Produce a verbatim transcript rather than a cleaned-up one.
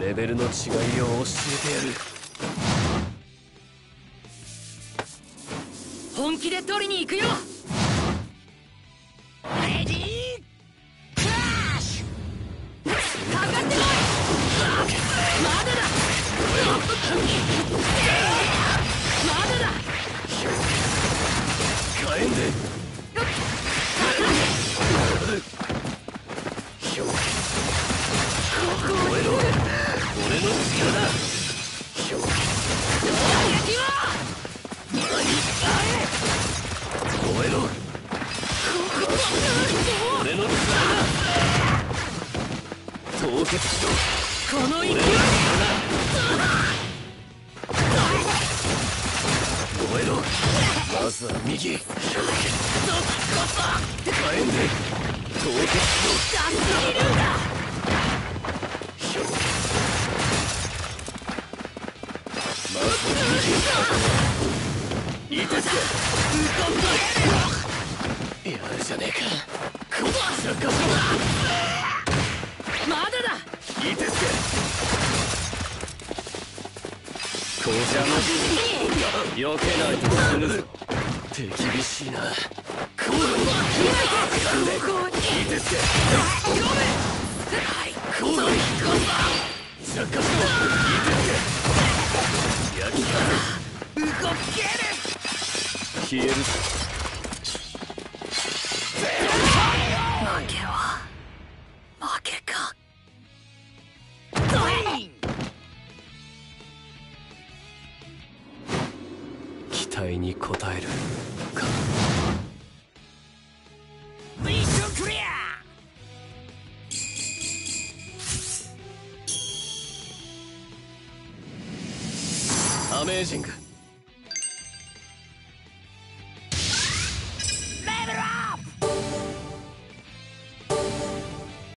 レベルの違いを教えてやる。本気で取りに行くよ。レディークラッシュ。かかってこい。まだだ。まだだ。火炎で。アメージング。